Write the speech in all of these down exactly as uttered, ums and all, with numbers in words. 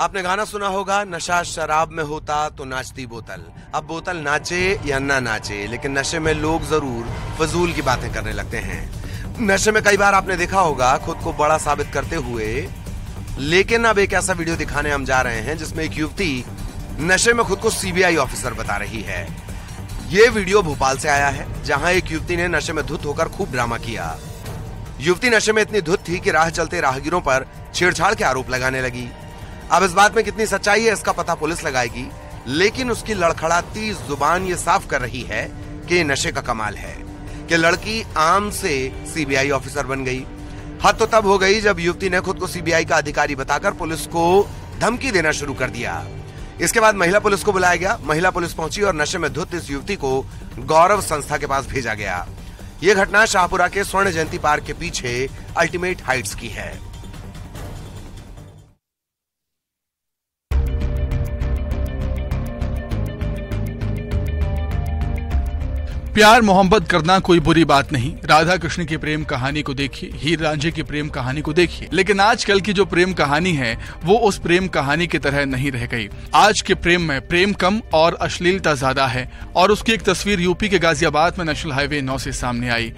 आपने गाना सुना होगा, नशा शराब में होता तो नाचती बोतल। अब बोतल नाचे या ना नाचे, लेकिन नशे में लोग जरूर फजूल की बातें करने लगते हैं। नशे में कई बार आपने देखा होगा खुद को बड़ा साबित करते हुए, लेकिन अब एक ऐसा वीडियो दिखाने हम जा रहे हैं जिसमें एक युवती नशे में खुद को सीबीआई ऑफिसर बता रही है। ये वीडियो भोपाल से आया है, जहां एक युवती ने नशे में धुत होकर खूब ड्रामा किया। युवती नशे में इतनी धुत थी कि राह चलते राहगीरों पर छेड़छाड़ के आरोप लगाने लगी। अब इस बात में कितनी सच्चाई है इसका पता पुलिस लगाएगी, लेकिन उसकी लड़खड़ाती जुबान ये साफ कर रही है कि नशे का कमाल है कि लड़की आम से सीबीआई ऑफिसर बन गई। हद तो तब हो गई जब युवती ने खुद को सीबीआई का अधिकारी बताकर पुलिस को धमकी देना शुरू कर दिया। इसके बाद महिला पुलिस को बुलाया गया, महिला पुलिस पहुंची और नशे में धुत इस युवती को गौरव संस्था के पास भेजा गया। ये घटना शाहपुरा के स्वर्ण जयंती पार्क के पीछे अल्टीमेट हाइट्स की है। प्यार मोहब्बत करना कोई बुरी बात नहीं। राधा कृष्ण की प्रेम कहानी को देखिए, हीर रांझे की प्रेम कहानी को देखिए, लेकिन आजकल की जो प्रेम कहानी है वो उस प्रेम कहानी की तरह नहीं रह गई। आज के प्रेम में प्रेम कम और अश्लीलता ज्यादा है, और उसकी एक तस्वीर यूपी के गाजियाबाद में नेशनल हाईवे नौ से सामने आई,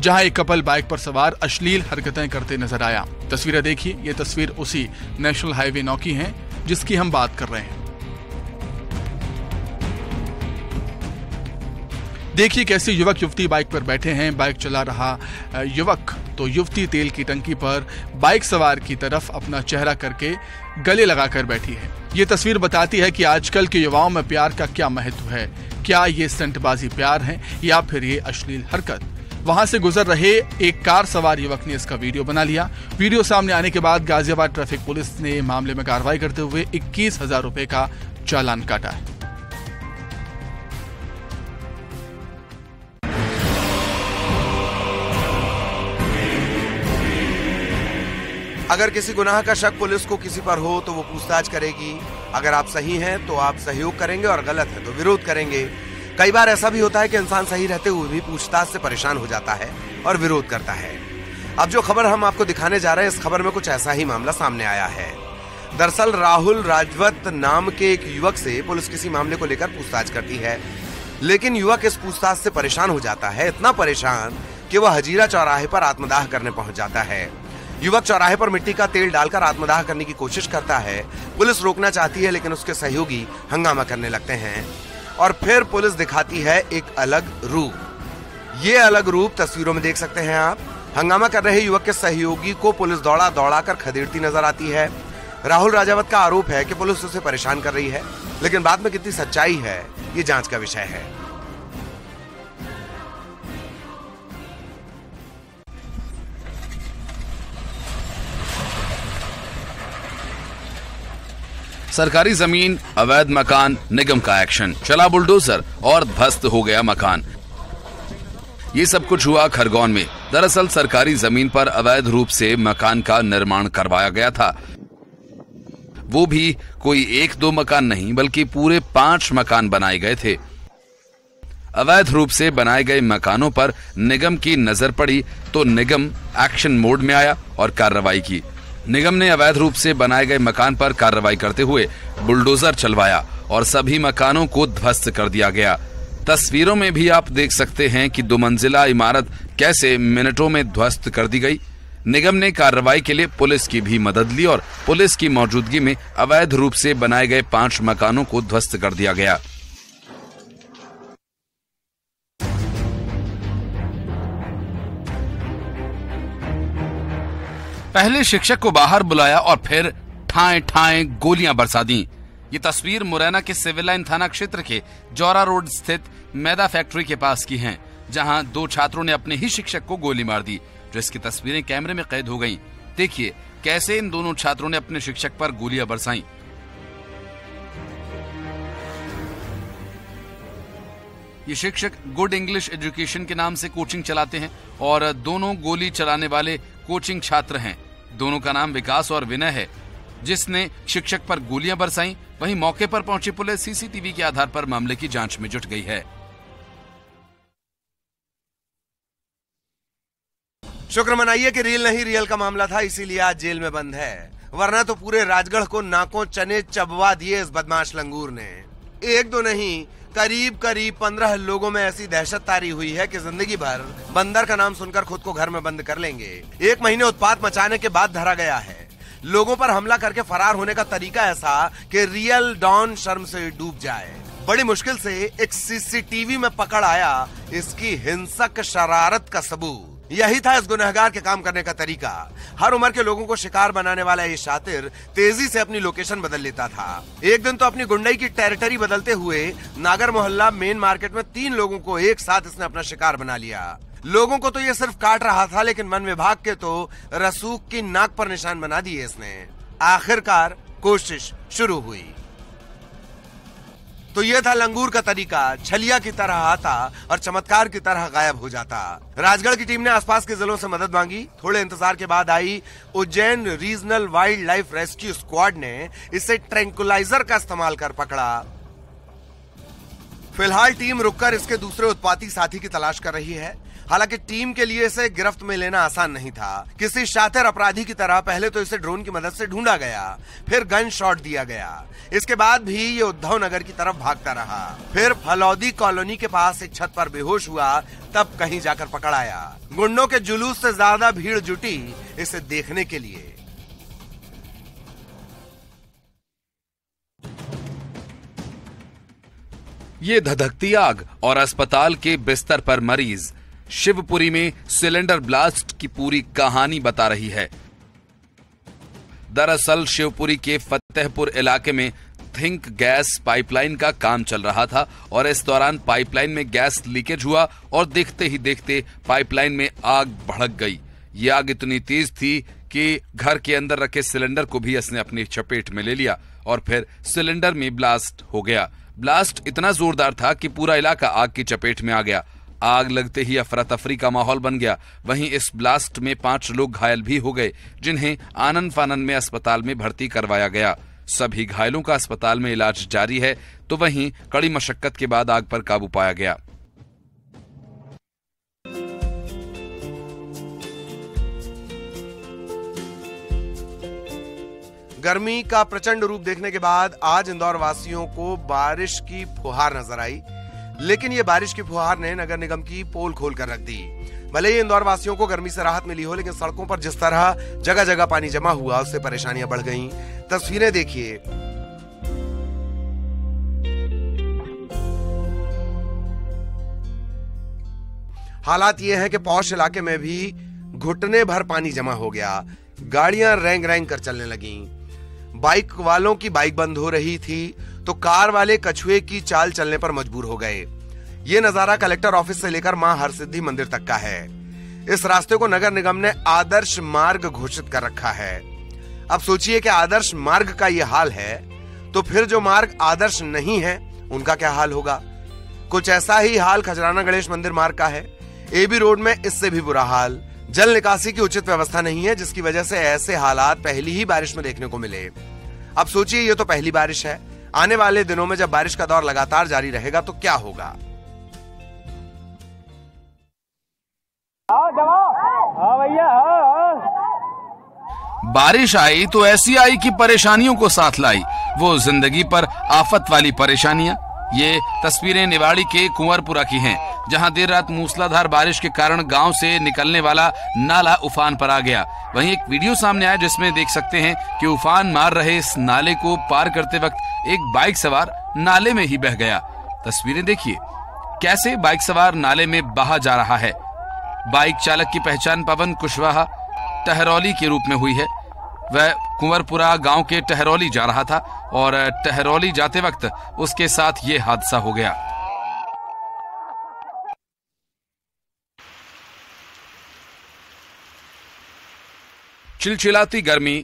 जहां एक कपल बाइक पर सवार अश्लील हरकतें करते नजर आया। तस्वीरें देखिए, ये तस्वीर उसी नेशनल हाईवे नौ की है जिसकी हम बात कर रहे हैं। देखिए कैसे युवक युवती बाइक पर बैठे हैं। बाइक चला रहा युवक तो युवती तेल की टंकी पर बाइक सवार की तरफ अपना चेहरा करके गले लगाकर बैठी है। ये तस्वीर बताती है कि आजकल के युवाओं में प्यार का क्या महत्व है। क्या ये स्टंटबाजी प्यार है या फिर ये अश्लील हरकत। वहां से गुजर रहे एक कार सवार युवक ने इसका वीडियो बना लिया। वीडियो सामने आने के बाद गाजियाबाद ट्रैफिक पुलिस ने मामले में कार्रवाई करते हुए इक्कीस हजार रुपए का चालान काटा है। अगर किसी गुनाह का शक पुलिस को किसी पर हो तो वो पूछताछ करेगी। अगर आप सही हैं तो आप सहयोग करेंगे और गलत है तो विरोध करेंगे। कई बार ऐसा भी होता है कि इंसान सही रहते हुए भी पूछताछ से परेशान हो जाता है और विरोध करता है। अब जो खबर हम आपको दिखाने जा रहे हैं, इस खबर में कुछ ऐसा ही मामला सामने आया है। दरअसल राहुल राजवत नाम के एक युवक से पुलिस किसी मामले को लेकर पूछताछ करती है, लेकिन युवक इस पूछताछ से परेशान हो जाता है। इतना परेशान कि वह हजीरा चौराहे पर आत्मदाह करने पहुंच जाता है। युवक चौराहे पर मिट्टी का तेल डालकर आत्मदाह करने की कोशिश करता है। पुलिस रोकना चाहती है, लेकिन उसके सहयोगी हंगामा करने लगते हैं और फिर पुलिस दिखाती है एक अलग रूप। ये अलग रूप तस्वीरों में देख सकते हैं आप। हंगामा कर रहे युवक के सहयोगी को पुलिस दौड़ा दौड़ा कर खदेड़ती नजर आती है। राहुल राजावत का आरोप है कि पुलिस उसे परेशान कर रही है, लेकिन बाद में कितनी सच्चाई है ये जांच का विषय है। सरकारी जमीन, अवैध मकान, निगम का एक्शन, चला बुलडोजर और ध्वस्त हो गया मकान। ये सब कुछ हुआ खरगोन में। दरअसल सरकारी जमीन पर अवैध रूप से मकान का निर्माण करवाया गया था। वो भी कोई एक दो मकान नहीं बल्कि पूरे पांच मकान बनाए गए थे। अवैध रूप से बनाए गए मकानों पर निगम की नजर पड़ी तो निगम एक्शन मोड में आया और कार्रवाई की। निगम ने अवैध रूप से बनाए गए मकान पर कार्रवाई करते हुए बुलडोजर चलवाया और सभी मकानों को ध्वस्त कर दिया गया। तस्वीरों में भी आप देख सकते हैं कि दो मंजिला इमारत कैसे मिनटों में ध्वस्त कर दी गई। निगम ने कार्रवाई के लिए पुलिस की भी मदद ली और पुलिस की मौजूदगी में अवैध रूप से बनाए गए पांच मकानों को ध्वस्त कर दिया गया। पहले शिक्षक को बाहर बुलाया और फिर ठाए ठाए गोलियां बरसा दी। ये तस्वीर मुरैना के सिविल लाइन थाना क्षेत्र के जौरा रोड स्थित मैदा फैक्ट्री के पास की है, जहां दो छात्रों ने अपने ही शिक्षक को गोली मार दी, जिसकी तस्वीरें कैमरे में कैद हो गईं। देखिए कैसे इन दोनों छात्रों ने अपने शिक्षक पर गोलियां बरसाईं। ये शिक्षक गुड इंग्लिश एजुकेशन के नाम से कोचिंग चलाते हैं और दोनों गोली चलाने वाले कोचिंग छात्र हैं। दोनों का नाम विकास और विनय है। जिसने शिक्षक पर गोलियां बरसाईं, वहीं मौके पर पहुंची पुलिस सीसीटीवी के आधार पर मामले की जांच में जुट गई है। शुक्र मनाइए कि रील नहीं रियल का मामला था, इसीलिए आज जेल में बंद है, वरना तो पूरे राजगढ़ को नाकों चने चबवा दिए इस बदमाश लंगूर ने। एक दो नहीं, करीब करीब पंद्रह लोगों में ऐसी दहशत तारी हुई है कि जिंदगी भर बंदर का नाम सुनकर खुद को घर में बंद कर लेंगे। एक महीने उत्पात मचाने के बाद धरा गया है। लोगों पर हमला करके फरार होने का तरीका ऐसा कि रियल डॉन शर्म से डूब जाए। बड़ी मुश्किल से एक सीसीटीवी में पकड़ आया इसकी हिंसक शरारत का सबूत। यही था इस गुनहगार के काम करने का तरीका। हर उम्र के लोगों को शिकार बनाने वाला ये शातिर तेजी से अपनी लोकेशन बदल लेता था। एक दिन तो अपनी गुंडई की टेरिटरी बदलते हुए नागर मोहल्ला मेन मार्केट में तीन लोगों को एक साथ इसने अपना शिकार बना लिया। लोगों को तो ये सिर्फ काट रहा था, लेकिन वन विभाग के तो रसूख की नाक पर निशान बना दिए इसने। आखिरकार कोशिश शुरू हुई। तो ये था लंगूर का तरीका। छलिया की तरह आता और चमत्कार की तरह गायब हो जाता। राजगढ़ की टीम ने आसपास के जिलों से मदद मांगी। थोड़े इंतजार के बाद आई Ujjain regional wild life rescue squad ने इसे ट्रैंकुलाइजर का इस्तेमाल कर पकड़ा। फिलहाल टीम रुककर इसके दूसरे उत्पाती साथी की तलाश कर रही है। हालांकि टीम के लिए इसे गिरफ्त में लेना आसान नहीं था। किसी शातिर अपराधी की तरह पहले तो इसे ड्रोन की मदद से ढूंढा गया, फिर गन शॉट दिया गया। इसके बाद भी ये उद्धव नगर की तरफ भागता रहा, फिर फलौदी कॉलोनी के पास एक छत पर बेहोश हुआ, तब कहीं जाकर पकड़ आया। गुंडों के जुलूस से ज्यादा भीड़ जुटी इसे देखने के लिए। ये धधकती आग और अस्पताल के बिस्तर पर मरीज शिवपुरी में सिलेंडर ब्लास्ट की पूरी कहानी बता रही है। दरअसल शिवपुरी के फतेहपुर इलाके में थिंक गैस पाइपलाइन का काम चल रहा था और इस दौरान पाइपलाइन में गैस लीकेज हुआ और देखते ही देखते पाइपलाइन में आग भड़क गई। ये आग इतनी तेज थी कि घर के अंदर रखे सिलेंडर को भी इसने अपनी चपेट में ले लिया और फिर सिलेंडर में ब्लास्ट हो गया। ब्लास्ट इतना जोरदार था कि पूरा इलाका आग की चपेट में आ गया। आग लगते ही अफरा तफरी का माहौल बन गया। वहीं इस ब्लास्ट में पांच लोग घायल भी हो गए, जिन्हें आनन फानन में अस्पताल में भर्ती करवाया गया। सभी घायलों का अस्पताल में इलाज जारी है, तो वहीं कड़ी मशक्कत के बाद आग पर काबू पाया गया। गर्मी का प्रचंड रूप देखने के बाद आज इंदौर वासियों को बारिश की फुहार नजर आई, लेकिन ये बारिश की फुहार ने नगर निगम की पोल खोल कर रख दी। भले ही इंदौर वासियों को गर्मी से राहत मिली हो, लेकिन सड़कों पर जिस तरह जगह जगह पानी जमा हुआ उससे परेशानियां बढ़ गईं। तस्वीरें देखिए। हालात ये है कि पौष इलाके में भी घुटने भर पानी जमा हो गया। गाड़ियां रैंग रैंग कर चलने लगी। बाइक वालों की बाइक बंद हो रही थी, तो कार वाले कछुए की चाल चलने पर मजबूर हो गए। ये नजारा कलेक्टर ऑफिस से लेकर मां हरसिद्धि मंदिर तक का है। इस रास्ते को नगर निगम ने आदर्श मार्ग घोषित कर रखा है। अब सोचिए कि आदर्श मार्ग का ये हाल है, तो फिर जो मार्ग आदर्श नहीं है उनका क्या हाल होगा। कुछ ऐसा ही हाल खजराना गणेश मंदिर मार्ग का है। एबी रोड में इससे भी बुरा हाल। जल निकासी की उचित व्यवस्था नहीं है, जिसकी वजह से ऐसे हालात पहली ही बारिश में देखने को मिले। अब सोचिए, ये तो पहली बारिश है। आने वाले दिनों में जब बारिश का दौर लगातार जारी रहेगा तो क्या होगा। आओ जमाओ, आओ भैया, आओ। बारिश आई तो ऐसी आई कि परेशानियों को साथ लाई, वो जिंदगी पर आफत वाली परेशानियां। ये तस्वीरें निवाड़ी के कुंवरपुरा की हैं, जहां देर रात मूसलाधार बारिश के कारण गांव से निकलने वाला नाला उफान पर आ गया। वहीं एक वीडियो सामने आया, जिसमें देख सकते हैं कि उफान मार रहे इस नाले को पार करते वक्त एक बाइक सवार नाले में ही बह गया। तस्वीरें देखिए, कैसे बाइक सवार नाले में बहा जा रहा है। बाइक चालक की पहचान पवन कुशवाहा टहरौली के रूप में हुई है। वह कुंवरपुरा गांव के टहरौली जा रहा था और टहरौली जाते वक्त उसके साथ ये हादसा हो गया। चिलचिलाती गर्मी,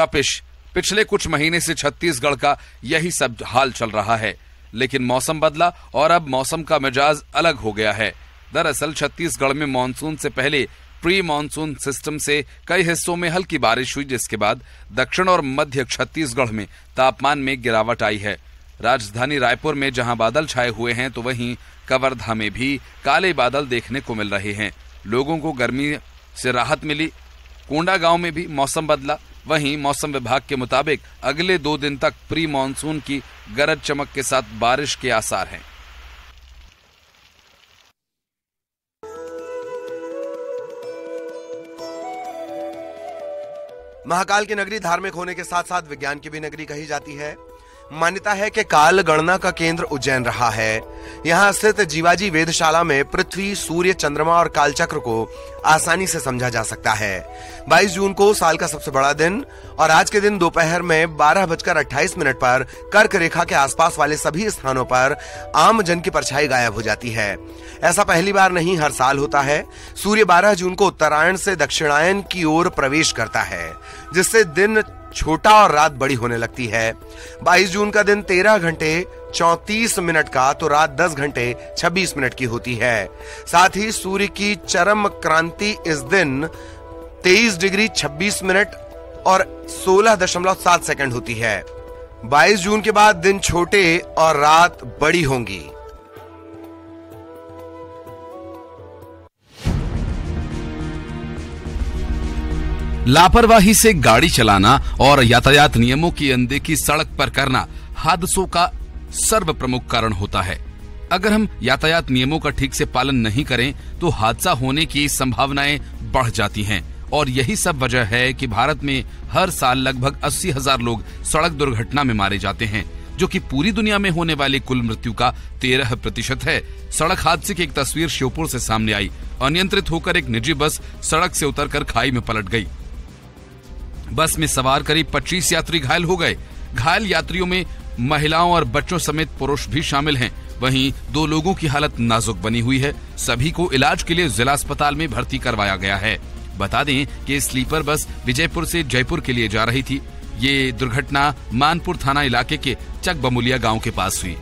तपिश, पिछले कुछ महीने से छत्तीसगढ़ का यही सब हाल चल रहा है, लेकिन मौसम बदला और अब मौसम का मिजाज अलग हो गया है। दरअसल छत्तीसगढ़ में मानसून से पहले प्री मानसून सिस्टम से कई हिस्सों में हल्की बारिश हुई, जिसके बाद दक्षिण और मध्य छत्तीसगढ़ में तापमान में गिरावट आई है। राजधानी रायपुर में जहां बादल छाए हुए हैं, तो वहीं कवर्धा में भी काले बादल देखने को मिल रहे हैं। लोगों को गर्मी से राहत मिली। कोंडा गांव में भी मौसम बदला। वहीं मौसम विभाग के मुताबिक अगले दो दिन तक प्री मानसून की गरज चमक के साथ बारिश के आसार हैं। महाकाल की नगरी धार्मिक होने के साथ साथ विज्ञान की भी नगरी कही जाती है। मान्यता है कि काल गणना का केंद्र उज्जैन रहा है। यहाँ स्थित जीवाजी वेधशाला में पृथ्वी, सूर्य, चंद्रमा और कालचक्र को आसानी से समझा जा सकता है। बाईस जून को साल का सबसे बड़ा दिन और आज के दिन दोपहर में बारह बजकर अट्ठाईस मिनट पर कर्क रेखा के आसपास वाले सभी स्थानों पर आम जन की परछाई गायब हो जाती है। ऐसा पहली बार नहीं, हर साल होता है। सूर्य बारह जून को उत्तरायण से दक्षिणायन की ओर प्रवेश करता है, जिससे दिन छोटा और रात बड़ी होने लगती है। बाईस जून का दिन तेरह घंटे चौंतीस मिनट का तो रात दस घंटे छब्बीस मिनट की होती है। साथ ही सूर्य की चरम क्रांति इस दिन तेईस डिग्री छब्बीस मिनट और सोलह दशमलव सात सेकंड होती है। बाईस जून के बाद दिन छोटे और रात बड़ी होंगी। लापरवाही से गाड़ी चलाना और यातायात नियमों की अनदेखी सड़क पर करना हादसों का सर्वप्रमुख कारण होता है। अगर हम यातायात नियमों का ठीक से पालन नहीं करें तो हादसा होने की संभावनाएं बढ़ जाती हैं और यही सब वजह है कि भारत में हर साल लगभग अस्सी हजार लोग सड़क दुर्घटना में मारे जाते हैं, जो कि पूरी दुनिया में होने वाली कुल मृत्यु का तेरह प्रतिशत है। सड़क हादसे की एक तस्वीर श्योपुर से सामने आई। अनियंत्रित होकर एक निजी बस सड़क से उतरकर खाई में पलट गई। बस में सवार करीब पच्चीस यात्री घायल हो गए। घायल यात्रियों में महिलाओं और बच्चों समेत पुरुष भी शामिल हैं। वहीं दो लोगों की हालत नाजुक बनी हुई है। सभी को इलाज के लिए जिला अस्पताल में भर्ती करवाया गया है। बता दें कि स्लीपर बस विजयपुर से जयपुर के लिए जा रही थी। ये दुर्घटना मानपुर थाना इलाके के चक बमुलिया गाँव के पास हुई।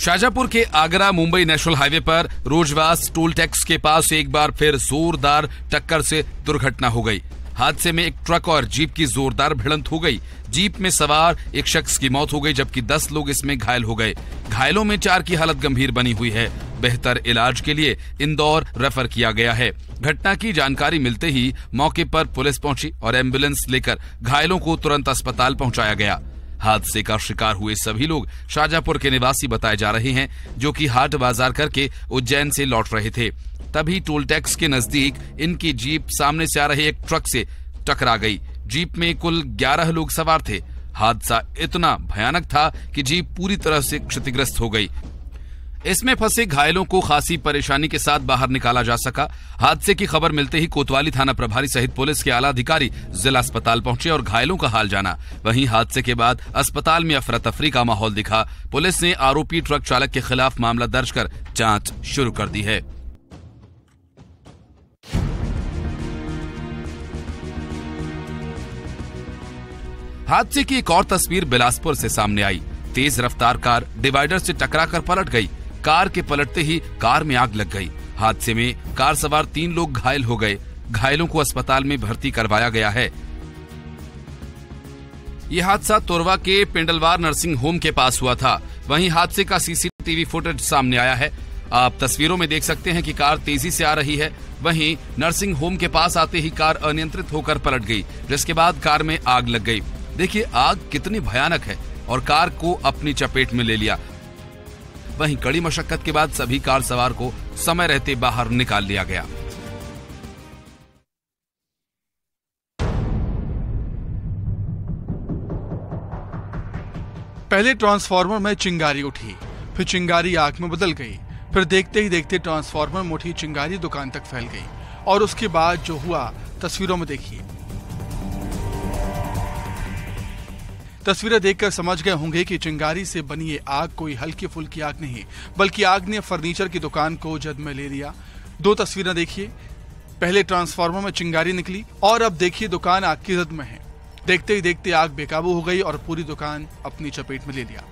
शाजापुर के आगरा मुंबई नेशनल हाईवे पर रोजवास टोल टैक्स के पास एक बार फिर जोरदार टक्कर से दुर्घटना हो गई। हादसे में एक ट्रक और जीप की जोरदार भिड़ंत हो गई। जीप में सवार एक शख्स की मौत हो गई जबकि दस लोग इसमें घायल हो गए। घायलों में चार की हालत गंभीर बनी हुई है। बेहतर इलाज के लिए इंदौर रेफर किया गया है। घटना की जानकारी मिलते ही मौके पर पुलिस पहुंची और एम्बुलेंस लेकर घायलों को तुरंत अस्पताल पहुँचाया गया। हादसे का शिकार हुए सभी लोग शाजापुर के निवासी बताए जा रहे हैं, जो कि हाट बाजार करके उज्जैन से लौट रहे थे। तभी टोल टैक्स के नजदीक इनकी जीप सामने से आ रहे एक ट्रक से टकरा गई। जीप में कुल ग्यारह लोग सवार थे। हादसा इतना भयानक था कि जीप पूरी तरह से क्षतिग्रस्त हो गई। इसमें फंसे घायलों को खासी परेशानी के साथ बाहर निकाला जा सका। हादसे की खबर मिलते ही कोतवाली थाना प्रभारी सहित पुलिस के आला अधिकारी जिला अस्पताल पहुंचे और घायलों का हाल जाना। वहीं हादसे के बाद अस्पताल में अफरा तफरी का माहौल दिखा। पुलिस ने आरोपी ट्रक चालक के खिलाफ मामला दर्ज कर जांच शुरू कर दी है। हादसे की एक और तस्वीर बिलासपुर से सामने आई। तेज रफ्तार कार डिवाइडर से टकराकर पलट गई। कार के पलटते ही कार में आग लग गई। हादसे में कार सवार तीन लोग घायल हो गए। घायलों को अस्पताल में भर्ती करवाया गया है। यह हादसा तोरवा के पिंडलवार नर्सिंग होम के पास हुआ था। वहीं हादसे का सीसीटीवी फुटेज सामने आया है। आप तस्वीरों में देख सकते हैं कि कार तेजी से आ रही है। वहीं नर्सिंग होम के पास आते ही कार अनियंत्रित होकर पलट गई, जिसके बाद कार में आग लग गई। देखिए आग कितनी भयानक है और कार को अपनी चपेट में ले लिया। वहीं कड़ी मशक्कत के बाद सभी कार सवार को समय रहते बाहर निकाल लिया गया। पहले ट्रांसफार्मर में चिंगारी उठी, फिर चिंगारी आग में बदल गई, फिर देखते ही देखते ट्रांसफार्मर में उठी चिंगारी दुकान तक फैल गई और उसके बाद जो हुआ तस्वीरों में देखिए। तस्वीरें देखकर समझ गए होंगे कि चिंगारी से बनी ये आग कोई हल्की फुल्की आग नहीं, बल्कि आग ने फर्नीचर की दुकान को जद में ले लिया। दो तस्वीरें देखिए, पहले ट्रांसफार्मर में चिंगारी निकली और अब देखिए दुकान आग की जद में है। देखते ही देखते आग बेकाबू हो गई और पूरी दुकान अपनी चपेट में ले लिया।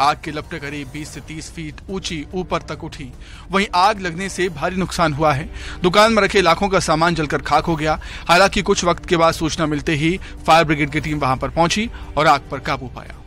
आग की लपटें करीब बीस से तीस फीट ऊंची ऊपर तक उठी। वहीं आग लगने से भारी नुकसान हुआ है। दुकान में रखे लाखों का सामान जलकर खाक हो गया। हालांकि कुछ वक्त के बाद सूचना मिलते ही फायर ब्रिगेड की टीम वहां पर पहुंची और आग पर काबू पाया।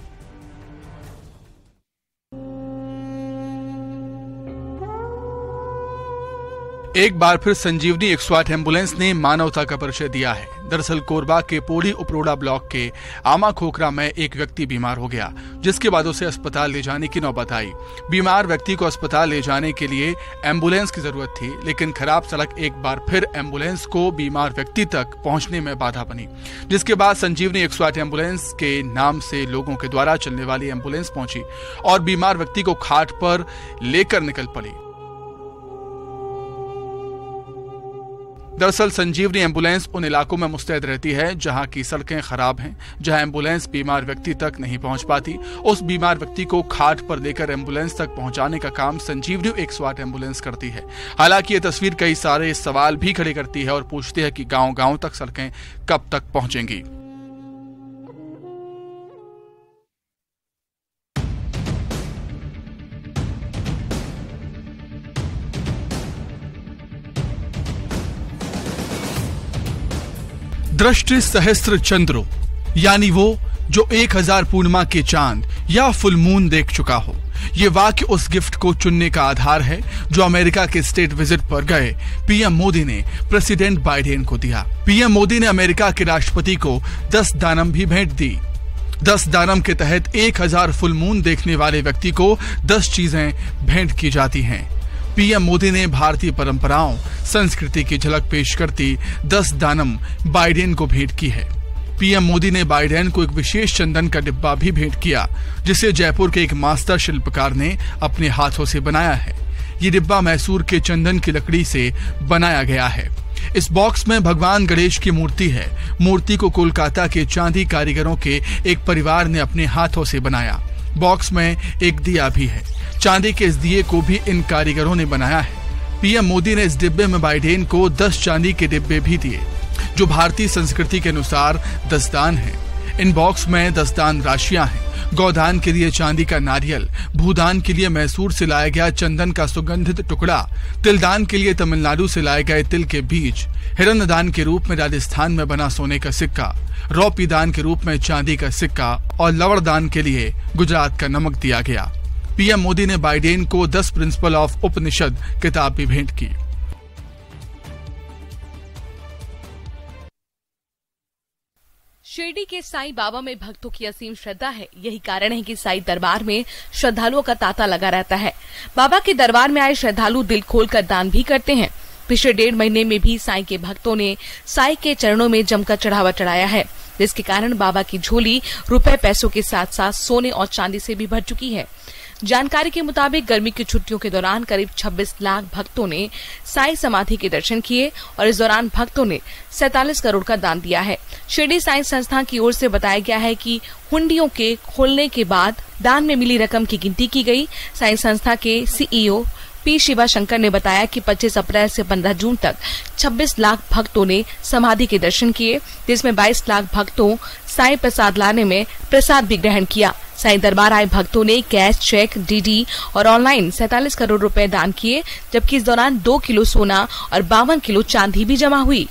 एक बार फिर संजीवनी एक सौ आठ एम्बुलेंस ने मानवता का परिचय दिया है। दरअसल कोरबा के पोड़ी उपरोड़ा ब्लॉक के आमा खोखरा में एक व्यक्ति बीमार हो गया, जिसके बाद उसे अस्पताल ले जाने की नौबत आई। बीमार व्यक्ति को अस्पताल ले जाने के लिए एम्बुलेंस की जरूरत थी, लेकिन खराब सड़क एक बार फिर एम्बुलेंस को बीमार व्यक्ति तक पहुंचने में बाधा बनी, जिसके बाद संजीवनी एक सौ आठ एम्बुलेंस के नाम से लोगों के द्वारा चलने वाली एम्बुलेंस पहुंची और बीमार व्यक्ति को खाट पर लेकर निकल पड़ी। दरअसल संजीवनी एम्बुलेंस उन इलाकों में मुस्तैद रहती है जहां की सड़कें खराब हैं, जहां एम्बुलेंस बीमार व्यक्ति तक नहीं पहुंच पाती। उस बीमार व्यक्ति को खाट पर लेकर एम्बुलेंस तक पहुंचाने का काम संजीवनी एक सौ आठ एम्बुलेंस करती है। हालांकि ये तस्वीर कई सारे सवाल भी खड़े करती है और पूछती है कि गांव गांव तक सड़कें कब तक पहुंचेंगी। दृष्टि सहस्त्र चंद्रो, यानी वो जो एक हजार पूर्णिमा के चांद या फुल मून देख चुका हो। ये वाक्य उस गिफ्ट को चुनने का आधार है जो अमेरिका के स्टेट विजिट पर गए पीएम मोदी ने प्रेसिडेंट बाइडेन को दिया। पीएम मोदी ने अमेरिका के राष्ट्रपति को दस दानम भी भेंट दी। दस दानम के तहत एक हजार फुल मून देखने वाले व्यक्ति को दस चीजें भेंट की जाती हैं। पीएम मोदी ने भारतीय परंपराओं, संस्कृति की झलक पेश करती दस दानम बाइडेन को भेंट की है। पीएम मोदी ने बाइडेन को एक विशेष चंदन का डिब्बा भी भेंट किया, जिसे जयपुर के एक मास्टर शिल्पकार ने अपने हाथों से बनाया है। ये डिब्बा मैसूर के चंदन की लकड़ी से बनाया गया है। इस बॉक्स में भगवान गणेश की मूर्ति है। मूर्ति को कोलकाता के चांदी कारीगरों के एक परिवार ने अपने हाथों से बनाया। बॉक्स में एक दिया भी है। चांदी के इस दिए को भी इन कारीगरों ने बनाया है। पीएम मोदी ने इस डिब्बे में बाइडेन को दस चांदी के डिब्बे भी दिए, जो भारतीय संस्कृति के अनुसार दस दान है। इन बॉक्स में दस दान राशियां हैं। गौदान के लिए चांदी का नारियल, भूदान के लिए मैसूर से लाया गया चंदन का सुगंधित टुकड़ा, तिलदान के लिए तमिलनाडु से लाए गए तिल के बीज, हिरण्य दान के रूप में राजस्थान में बना सोने का सिक्का, रौपी दान के रूप में चांदी का सिक्का और लवण दान के लिए गुजरात का नमक दिया गया। पीएम मोदी ने बाइडेन को दस प्रिंसिपल ऑफ उपनिषद किताब भी भेंट की। शिरडी के साईं बाबा में भक्तों की असीम श्रद्धा है। यही कारण है कि साईं दरबार में श्रद्धालुओं का तांता लगा रहता है। बाबा के दरबार में आए श्रद्धालु दिल खोलकर दान भी करते हैं। पिछले डेढ़ महीने में भी साईं के भक्तों ने साईं के चरणों में जमकर चढ़ावा चढ़ाया है, जिसके कारण बाबा की झोली रुपए पैसों के साथ साथ सोने और चांदी से भी भर चुकी है। जानकारी के मुताबिक गर्मी की छुट्टियों के दौरान करीब छब्बीस लाख भक्तों ने साईं समाधि के दर्शन किए और इस दौरान भक्तों ने सैंतालीस करोड़ का दान दिया है। शिरडी साईं संस्थान की ओर से बताया गया है कि हुंडियों के खोलने के बाद दान में मिली रकम की गिनती की गई। साईं संस्था के सीईओ पी शिवा शंकर ने बताया कि पच्चीस अप्रैल से पंद्रह जून तक छब्बीस लाख भक्तों ने समाधि के दर्शन किए, जिसमें बाईस लाख भक्तों साईं प्रसाद लाने में प्रसाद भी ग्रहण किया। साईं दरबार आए भक्तों ने कैश, चेक, डीडी और ऑनलाइन सैंतालीस करोड़ रुपए दान किए, जबकि इस दौरान दो किलो सोना और बावन किलो चांदी भी जमा हुई।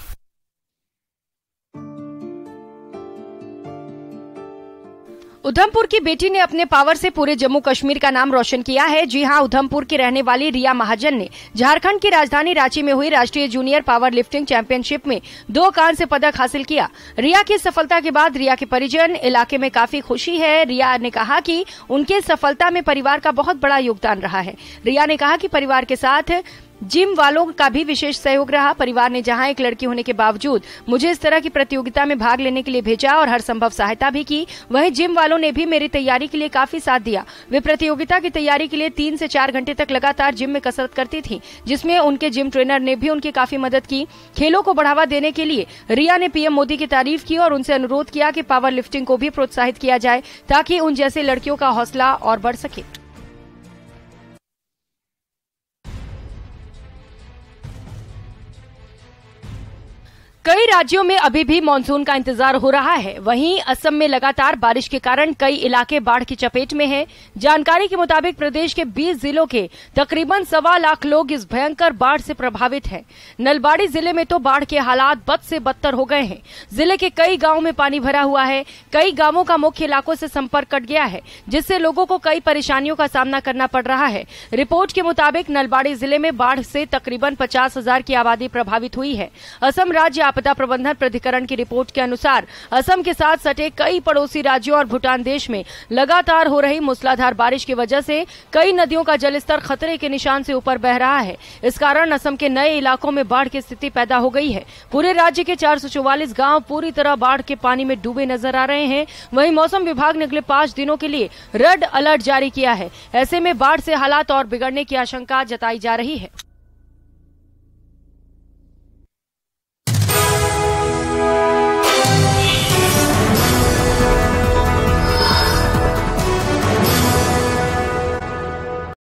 उधमपुर की बेटी ने अपने पावर से पूरे जम्मू कश्मीर का नाम रोशन किया है। जी हां, उधमपुर की रहने वाली रिया महाजन ने झारखंड की राजधानी रांची में हुई राष्ट्रीय जूनियर पावर लिफ्टिंग चैंपियनशिप में दो कांस्य पदक हासिल किया। रिया की सफलता के बाद रिया के परिजन इलाके में काफी खुशी है। रिया ने कहा कि उनके सफलता में परिवार का बहुत बड़ा योगदान रहा है। रिया ने कहा कि परिवार के साथ जिम वालों का भी विशेष सहयोग रहा। परिवार ने जहां एक लड़की होने के बावजूद मुझे इस तरह की प्रतियोगिता में भाग लेने के लिए भेजा और हर संभव सहायता भी की, वहीं जिम वालों ने भी मेरी तैयारी के लिए काफी साथ दिया। वे प्रतियोगिता की तैयारी के लिए तीन से चार घंटे तक लगातार जिम में कसरत करती थी, जिसमें उनके जिम ट्रेनर ने भी उनकी काफी मदद की। खेलों को बढ़ावा देने के लिए रिया ने पीएम मोदी की तारीफ की और उनसे अनुरोध किया कि पावर लिफ्टिंग को भी प्रोत्साहित किया जाए ताकि उन जैसे लड़कियों का हौसला और बढ़ सके। कई राज्यों में अभी भी मानसून का इंतजार हो रहा है। वहीं असम में लगातार बारिश के कारण कई इलाके बाढ़ की चपेट में हैं। जानकारी के मुताबिक प्रदेश के बीस जिलों के तकरीबन सवा लाख लोग इस भयंकर बाढ़ से प्रभावित हैं। नलबाड़ी जिले में तो बाढ़ के हालात बद से बदतर हो गए हैं। जिले के कई गाँव में पानी भरा हुआ है। कई गाँवों का मुख्य इलाकों से संपर्क कट गया है, जिससे लोगों को कई परेशानियों का सामना करना पड़ रहा है। रिपोर्ट के मुताबिक नलबाड़ी जिले में बाढ़ से तकरीबन पचास हजार की आबादी प्रभावित हुई है। असम राज्य आपदा प्रबंधन प्राधिकरण की रिपोर्ट के अनुसार असम के साथ सटे कई पड़ोसी राज्यों और भूटान देश में लगातार हो रही मूसलाधार बारिश की वजह से कई नदियों का जलस्तर खतरे के निशान से ऊपर बह रहा है। इस कारण असम के नए इलाकों में बाढ़ की स्थिति पैदा हो गई है। पूरे राज्य के चार सौ चौवालीस गाँव पूरी तरह बाढ़ के पानी में डूबे नजर आ रहे हैं। वहीं मौसम विभाग ने अगले पांच दिनों के लिए रेड अलर्ट जारी किया है। ऐसे में बाढ़ से हालात और बिगड़ने की आशंका जताई जा रही है।